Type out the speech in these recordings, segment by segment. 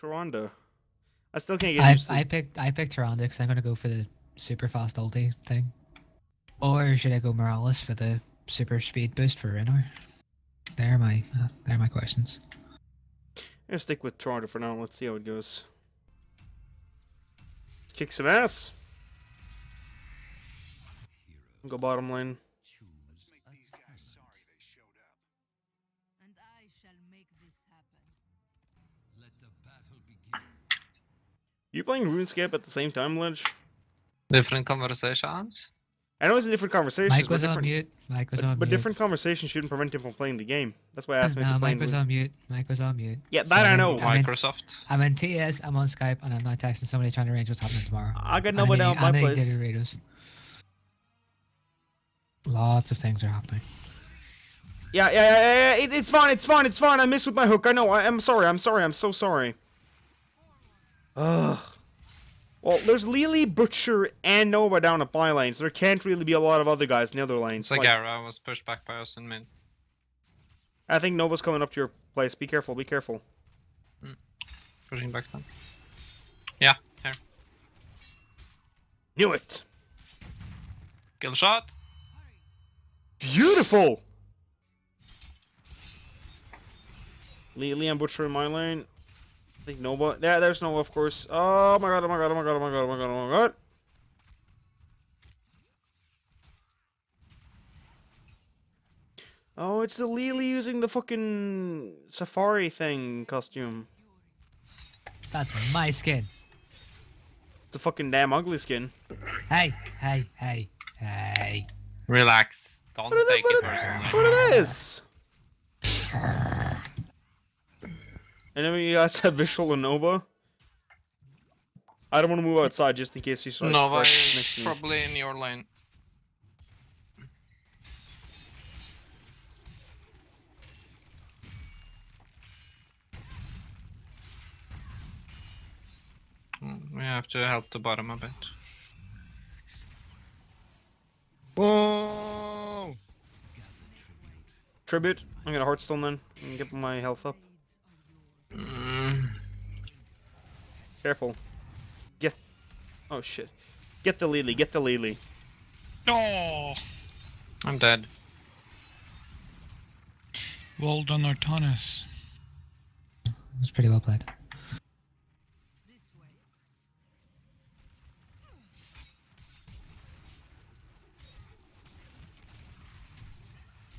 Tyrande. I still can't get used to it. I picked Tyrande because I'm going to go for the super fast ulti thing. Or should I go Morales for the super speed boost for Raynor? They're my questions. I'm going to stick with Tyrande for now. Let's see how it goes. Kick some ass. Go bottom lane. You playing RuneScape at the same time, Ledge? Different conversations? I know it's a different conversation. Mike was on mute. But different conversations shouldn't prevent him from playing the game. That's why I asked him to play. No, Mike was on mute. Yeah, that I know. Microsoft. I'm in TS, I'm on Skype, and I'm not texting somebody trying to arrange what's happening tomorrow. I got nobody down my place. Lots of things are happening. Yeah. It's fine. I missed with my hook. I know. I'm sorry. I'm so sorry. Ugh. Well, there's Li Li, Butcher, and Nova down at my lane, so there can't really be a lot of other guys in the other lanes. Zagara was pushed back by us in mid. I think Nova's coming up to your place. Be careful. Mm. Pushing back then. Yeah, here. Knew it. Kill shot. Beautiful! Li Li and Butcher in my lane. I think Nova. Yeah, there's Nova, of course. Oh my god. Oh, it's the Li Li using the fucking safari thing costume. That's my skin. It's a fucking damn ugly skin. Hey. Relax. Don't take it personally. What it is? And then you guys have Visual and Nova. I don't want to move outside just in case you start. Nova is probably in your lane. We have to help the bottom a bit. Whoa! Tribute. I'm gonna Hearthstone then and get my health up. Careful. Get. Oh shit. Get the Li Li. No! I'm dead. Well done, Artanis. It was pretty well played.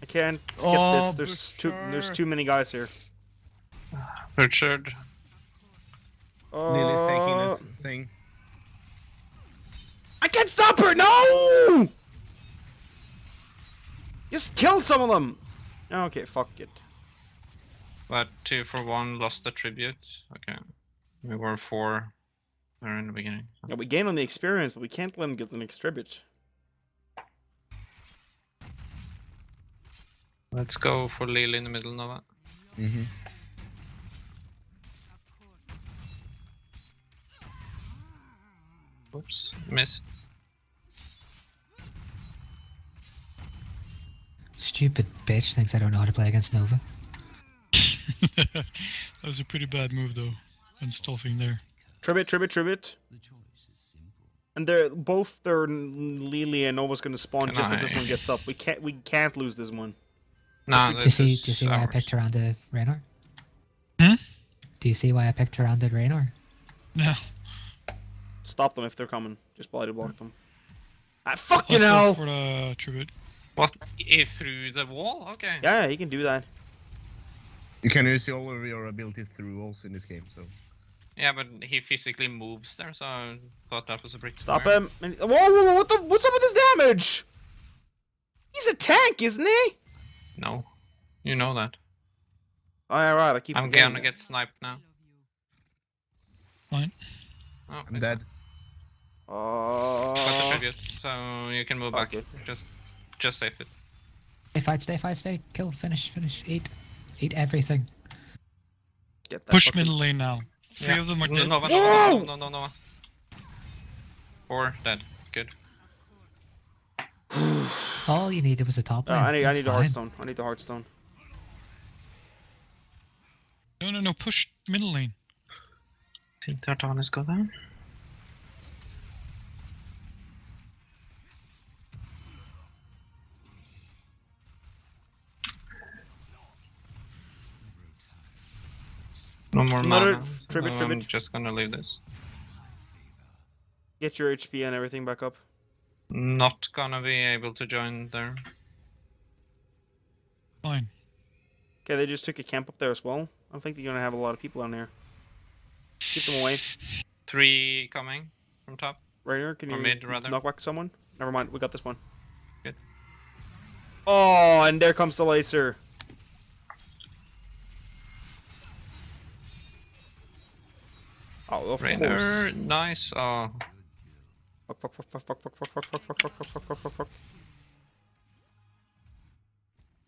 I can't skip this. There's too many guys here. Richard. Lily's taking this thing. I can't stop her! No! Just kill some of them! Okay, fuck it. But 2 for 1 lost the tribute. Okay. We were 4 there in the beginning. Yeah, we gained on the experience, but we can't let them get the next tribute. Let's go for Li Li in the middle, Nova. Mm-hmm. Oops, miss. Stupid bitch thinks I don't know how to play against Nova. That was a pretty bad move though, and stuffing there. Tribute. And they're both their Li Li and Nova's gonna spawn as this one gets up. We can't lose this one. Nah, do you see why I picked Tyrande Raynor? Hmm? Do you see why I picked Tyrande Raynor? No. Stop them if they're coming. Just bloody block them. Ah, fucking hell! For the tribute. What? Through the wall? Okay. Yeah, he can do that. You can use all of your abilities through walls in this game, so... Yeah, but he physically moves there, so I thought that was a pretty... Stop him! Whoa, what's up with his damage? He's a tank, isn't he? No. You know that. Alright, I keep... I'm gonna get sniped now. Fine. Oh, I'm dead. Got the tribute, so you can move back. Just save it. Stay, fight. Kill, finish. Eat everything. Get that. Push middle lane now. Three of them are dead. No. 4 dead. Good. All you needed was a top lane. I need the Hearthstone. No, push middle lane. I think the Artanis go down. No more mana. Tribute. I'm just gonna leave this. Get your HP and everything back up. Not gonna be able to join there. Fine. Okay, they just took a camp up there as well. I think they're gonna have a lot of people on there. Keep them away. 3 coming from top. Raynor, can you knockback someone? Never mind, we got this one. Good. Oh, and there comes the laser. Oh, of course. Nice. Oh. Fuck.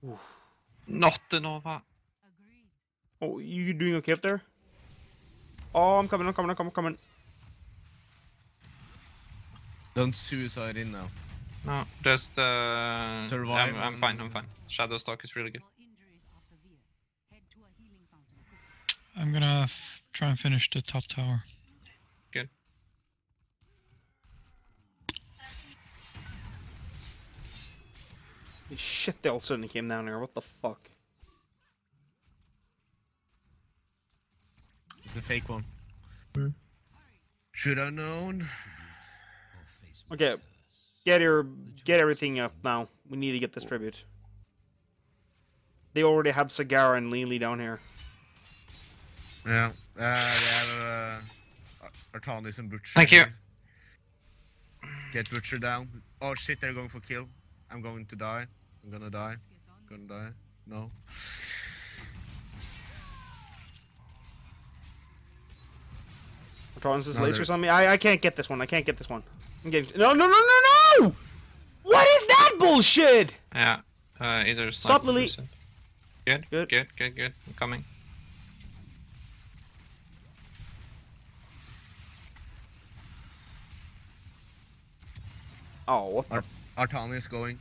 Oof. Not the Nova. Oh, you doing okay up there? Oh, I'm coming. Don't suicide in now. No, just I'm fine. Shadow Stalk is really good. I'm gonna try and finish the top tower. Good. Shit, they all suddenly came down here. What the fuck? It's a fake one. Should have known. Okay, get everything up now. We need to get this tribute. They already have Zagara and Li Li down here. Yeah, they have Artanis and Butcher. Thank you. Get Butcher down. Oh shit, they're going for kill. I'm going to die. I'm gonna die. No. Artanis has lasers on me. I can't get this one. I'm getting... No! What is that bullshit? Yeah. Either stop Lily. Good. I'm coming. Oh, what the... Artanis is going.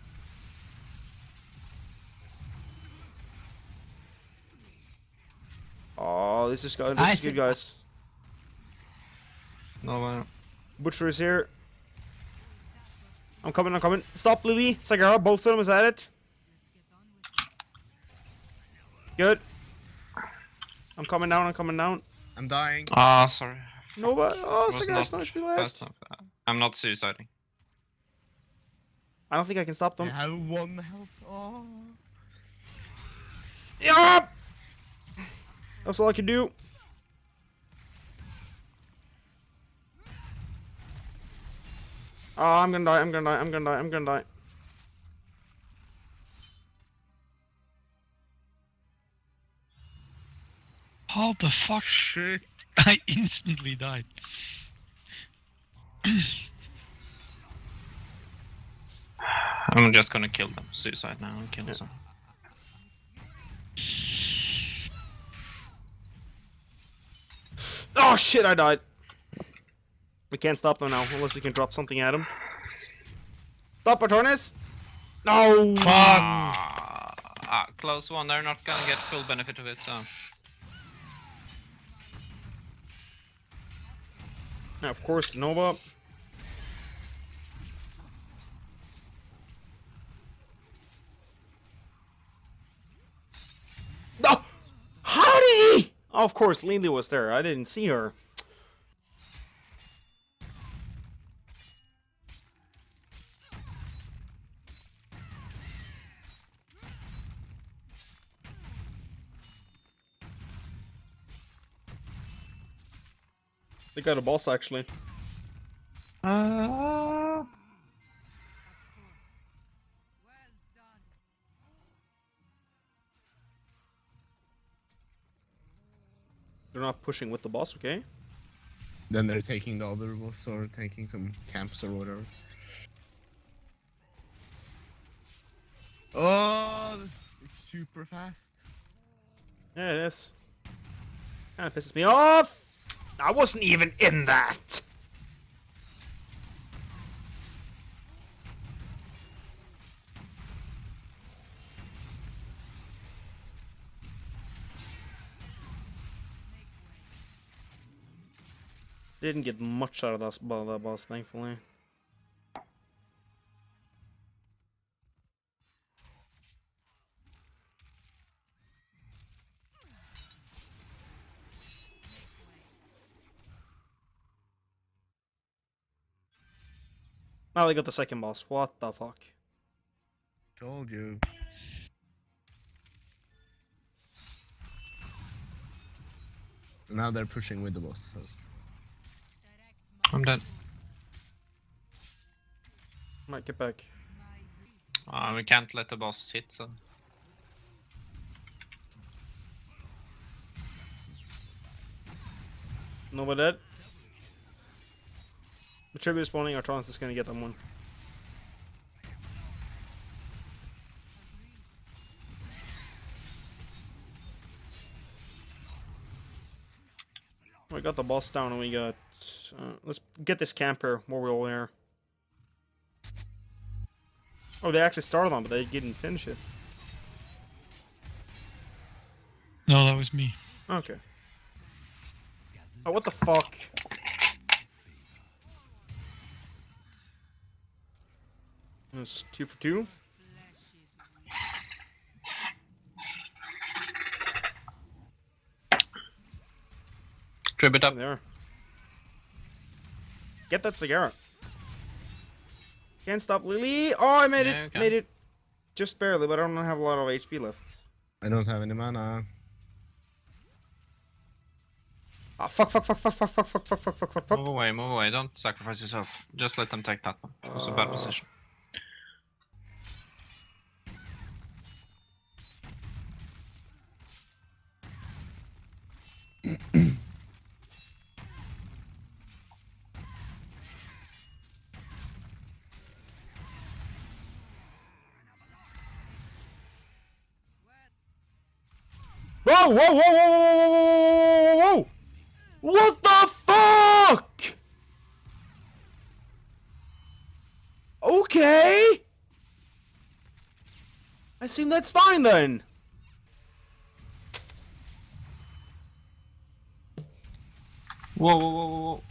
Oh, this is good. This is good, guys. No, Butcher is here. I'm coming. Stop, Li Li. Zagara, both of them is at it. Good. I'm coming down. I'm dying. Ah, sorry. No, but oh, Zagara's not left. I'm not suiciding. I don't think I can stop them. I have 1 health. Oh. Yup! That's all I can do. Oh, I'm gonna die. How the fuck? Shit. I instantly died. I'm just gonna kill them. Suicide now and kill them. Oh shit, I died. We can't stop them now unless we can drop something at them. Stop Artanis! No! Fuck! Close one, they're not gonna get full benefit of it, so. Now, of course, Nova. Oh, of course, Li Li was there. I didn't see her. They got a boss, actually. They're not pushing with the boss, okay? Then they're taking the other boss or taking some camps or whatever. Oh, it's super fast. Yeah, it is. Kind of pisses me off. I wasn't even in that. Didn't get much out of that boss, thankfully. Now they got the second boss. What the fuck? Told you. Now they're pushing with the boss. So. I'm dead. Mike, get back. We can't let the boss hit, so... Nobody dead? The tribute spawning, Artanis is gonna get that one. We got the boss down and we got... let's get this camper while we're all here. Oh, they actually started on, but they didn't finish it. No, that was me. Okay. Oh, what the fuck? That's 2 for 2. Trip it up there. Get that Zagara. Can't stop Lily. Oh, I made it. Okay. Made it. Just barely, but I don't have a lot of HP left. I don't have any mana. Ah, fuck. Move away. Don't sacrifice yourself. Just let them take that one. It was a bad position. Whoa! What the fuck? Okay. I assume that's fine then. Whoa.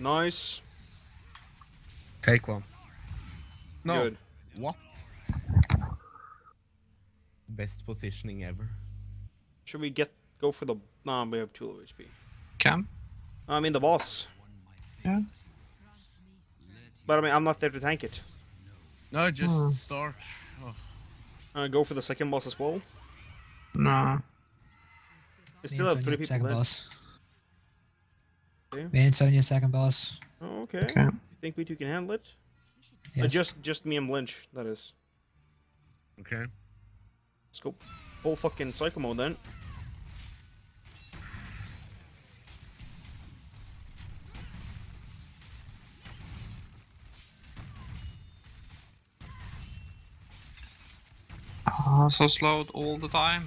Nice. Take one. No. Good. What? Best positioning ever. Should we go for the... Nah, we have 2 low HP. Cam? I mean the boss. Yeah. But I mean, I'm not there to tank it. No, just start. Oh. Go for the second boss as well. Nah. We still have 3 people left. Okay. Me and Sonya, second boss. Oh, okay. You think we 2 can handle it? Yes. Just me and Lynch, that is. Okay. Let's go full fucking psycho mode then. Oh, so slowed all the time.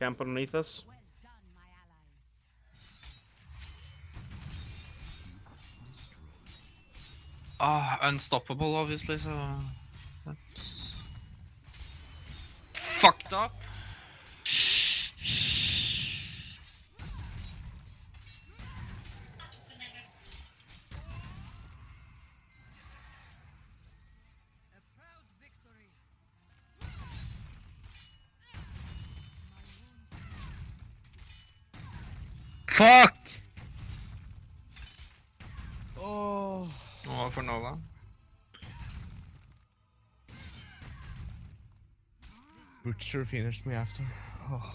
Camp underneath us. Well done, my allies. Unstoppable, obviously, so that's fucked up. Fuck! Oh. Oh, for Nova. Butcher finished me after. Oh.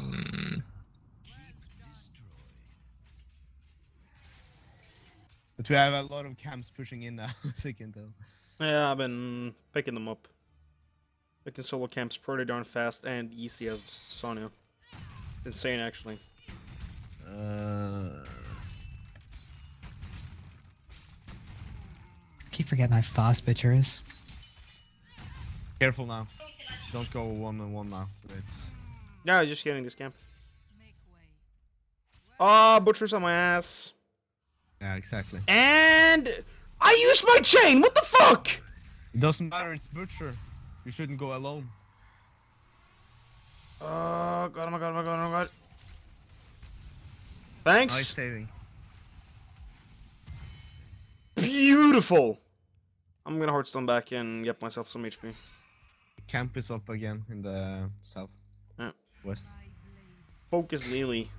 But we have a lot of camps pushing in now, as you can tell. Yeah, I've been picking them up. Picking solo camps pretty darn fast and easy as Sonya. Insane, actually. I keep forgetting how fast Butcher is. Careful now. Don't go 1-on-1 now. It's... No, just getting this camp. Ah, Butcher's on my ass. Yeah, exactly. And I used my chain. What the fuck? It doesn't matter. It's Butcher. You shouldn't go alone. Oh god! Oh my god! Oh my god! Oh my god! Thanks. Nice saving. Beautiful. I'm gonna Hearthstone back and get myself some HP. Camp is up again in the south. Yeah. West. Focus, Li Li.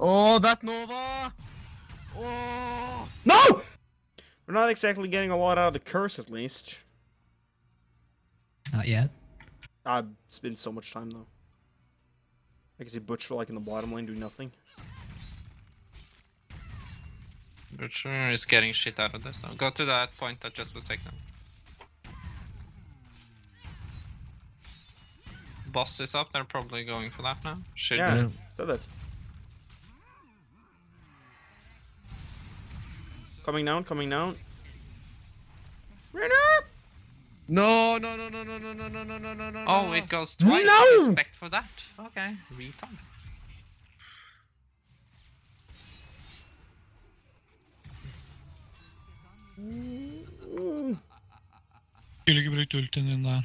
Oh, that Nova! Oh! No! We're not exactly getting a lot out of the curse, at least. Not yet. I've spent so much time, though. I can see Butcher, like, in the bottom lane doing nothing. Butcher is getting shit out of this, though. Go to that point that just was taken. Boss is up, they're probably going for that now. Shit. Yeah, I said that. Coming down, coming down. Raynor! No, no, no, no, no, no, no, no, no, no, no, no. Oh, it goes twice. No! Respect for that. Okay, retard. Skulle ikke brukt ulten din der.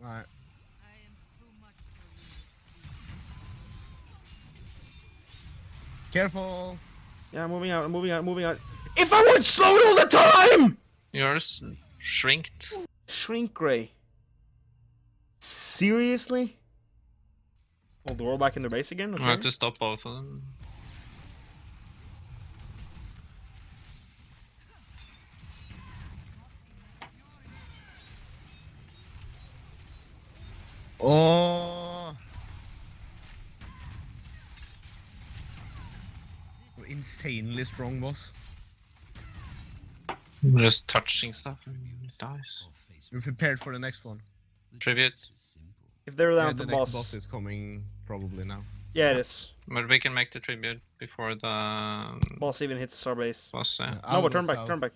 Nei. Careful! Yeah, moving out, moving out, moving out. If I weren't slowed all the time! Yours shrinked. Shrink Ray. Seriously? Oh, they're all back in their base again? Okay. I have to stop both of them. Oh! Insanely strong boss. We're just touching stuff and it dies. We're prepared for the next one. Tribute. If they're down the boss. Next boss is coming probably now. Yeah, it is. But we can make the tribute before the boss even hits our base. Boss, yeah. No, but turn back, turn back.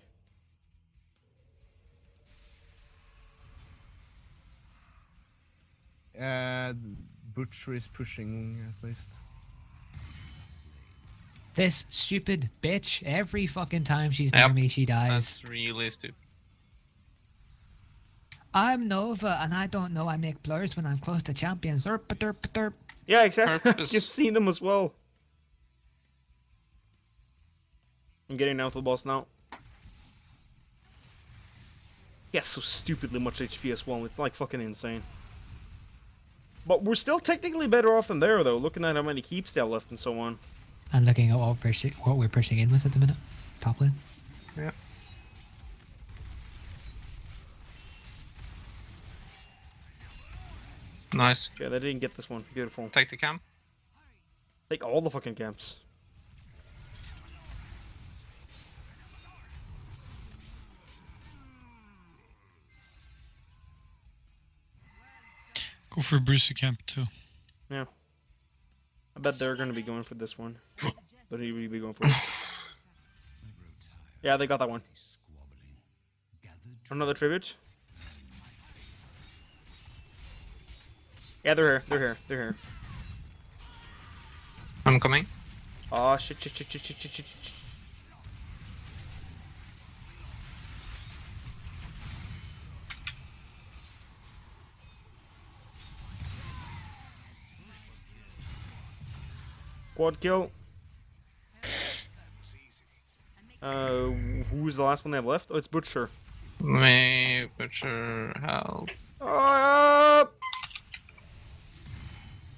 Butcher is pushing at least. This stupid bitch, every fucking time she's near me, she dies. That's really stupid. I'm Nova, and I don't know I make blurs when I'm close to champions. Derp, derp, derp. Yeah, exactly. You've seen them as well. I'm getting down to the boss now. He has so stupidly much HP as well. It's like fucking insane. But we're still technically better off than there, though, looking at how many keeps they have left and so on. And looking at what we're pushing in with at the minute. Top lane. Yeah. Nice. Yeah, they didn't get this one. Beautiful. Take the camp. Take all the fucking camps. Go for a Brucey camp too. Yeah. I bet they're gonna be going for this one. They're really be going for it. Yeah, they got that one. Another tribute. Yeah, they're here. They're here. They're here. I'm coming. Oh shit! Shit! Shit! Shit! Shit! Shit! Shit! Quad kill. Who's the last one they have left? Oh, it's Butcher. Me, Butcher, help. Oh,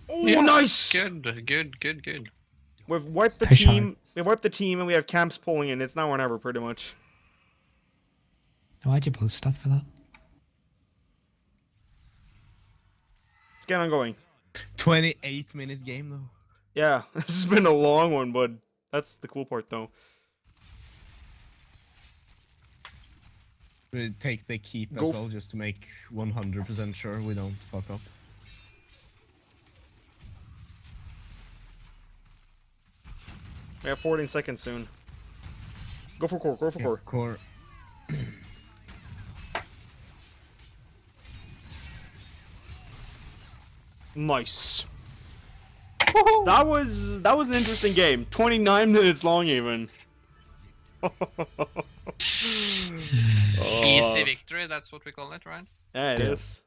yeah. Nice! Good, good, good, good. We've wiped the team. We've wiped the team and we have camps pulling in. It's now or never, pretty much. Why'd you both stop for that? Let's get on going. 28-minute game, though. Yeah, this has been a long one, bud. That's the cool part, though. We take the keep as well, just to make 100% sure we don't fuck up. We have 14 seconds soon. Go for core, go for core. Core. Nice. Woohoo! That was an interesting game. 29 minutes long even. Easy victory, that's what we call it, right? Yeah, it is.